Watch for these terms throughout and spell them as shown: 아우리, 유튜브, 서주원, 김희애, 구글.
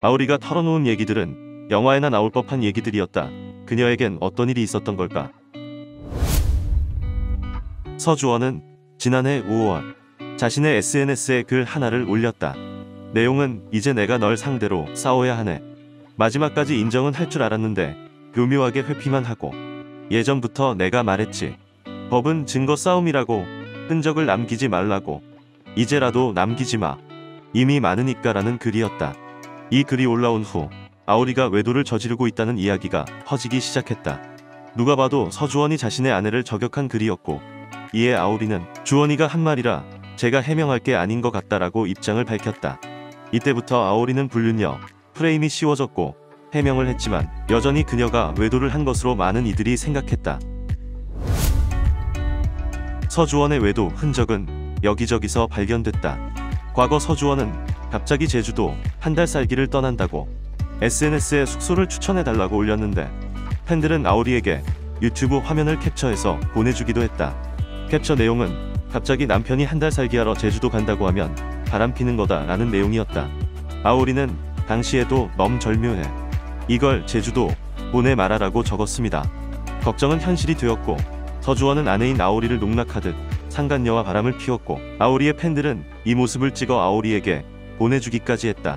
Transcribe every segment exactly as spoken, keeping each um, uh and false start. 아우리가 털어놓은 얘기들은 영화에나 나올 법한 얘기들이었다. 그녀에겐 어떤 일이 있었던 걸까? 서주원은 지난해 오월 자신의 에스엔에스에 글 하나를 올렸다. 내용은 이제 내가 널 상대로 싸워야 하네. 마지막까지 인정은 할 줄 알았는데 교묘하게 회피만 하고. 예전부터 내가 말했지. 법은 증거 싸움이라고. 흔적을 남기지 말라고. 이제라도 남기지 마. 이미 많으니까라는 글이었다. 이 글이 올라온 후 아우리가 외도를 저지르고 있다는 이야기가 퍼지기 시작했다. 누가 봐도 서주원이 자신의 아내를 저격한 글이었고, 이에 아우리는 주원이가 한 말이라 제가 해명할 게 아닌 것 같다라고 입장을 밝혔다. 이때부터 아우리는 불륜녀 프레임이 씌워졌고 해명을 했지만 여전히 그녀가 외도를 한 것으로 많은 이들이 생각했다. 서주원의 외도 흔적은 여기저기서 발견됐다. 과거 서주원은 갑자기 제주도 한 달 살기를 떠난다고 에스엔에스에 숙소를 추천해달라고 올렸는데 팬들은 아우리에게 유튜브 화면을 캡처해서 보내주기도 했다. 캡처 내용은 갑자기 남편이 한 달 살기하러 제주도 간다고 하면 바람피는 거다 라는 내용이었다. 아우리는 당시에도 너무 절묘해. 이걸 제주도 보내 말아라고 적었습니다. 걱정은 현실이 되었고 서주원은 아내인 아우리를 농락하듯 상간녀와 바람을 피웠고 아우리의 팬들은 이 모습을 찍어 아우리에게 보내주기까지 했다.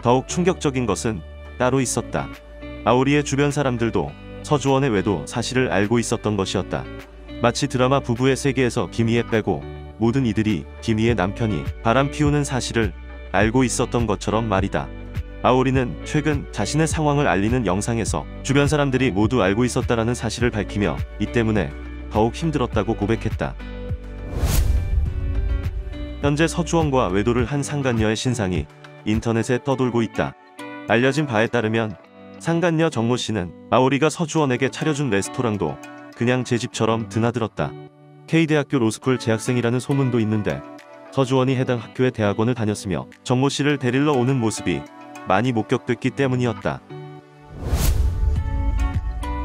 더욱 충격적인 것은 따로 있었다. 아우리의 주변 사람들도 서주원의 외도 사실을 알고 있었던 것이었다. 마치 드라마 부부의 세계에서 김희애 빼고 모든 이들이 김희애 남편이 바람 피우는 사실을 알고 있었던 것처럼 말이다. 아우리는 최근 자신의 상황을 알리는 영상에서 주변 사람들이 모두 알고 있었다라는 사실을 밝히며 이 때문에 더욱 힘들었다고 고백했다. 현재 서주원과 외도를 한 상간녀의 신상이 인터넷에 떠돌고 있다. 알려진 바에 따르면 상간녀 정모 씨는 아우리가 서주원에게 차려준 레스토랑도 그냥 제 집처럼 드나들었다. K대학교 로스쿨 재학생이라는 소문도 있는데 서주원이 해당 학교의 대학원을 다녔으며 정모 씨를 데리러 오는 모습이 많이 목격됐기 때문이었다.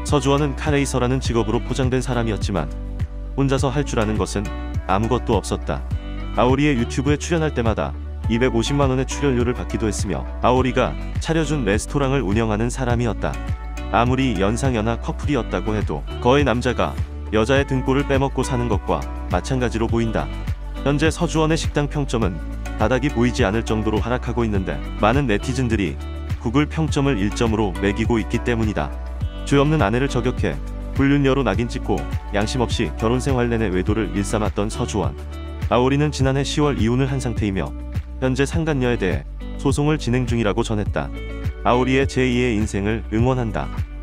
서주원은 카레이서라는 직업으로 포장된 사람이었지만 혼자서 할 줄 아는 것은 아무것도 없었다. 아우리의 유튜브에 출연할 때마다 이백오십만 원의 출연료를 받기도 했으며 아우리가 차려준 레스토랑을 운영하는 사람이었다. 아무리 연상연하 커플이었다고 해도 거의 남자가 여자의 등골을 빼먹고 사는 것과 마찬가지로 보인다. 현재 서주원의 식당 평점은 바닥이 보이지 않을 정도로 하락하고 있는데 많은 네티즌들이 구글 평점을 일 점으로 매기고 있기 때문이다. 죄 없는 아내를 저격해 불륜녀로 낙인 찍고 양심 없이 결혼생활 내내 외도를 일삼았던 서주원. 아우리는 지난해 시월 이혼을 한 상태이며 현재 상간녀에 대해 소송을 진행 중이라고 전했다. 아우리의 제이의 인생을 응원한다.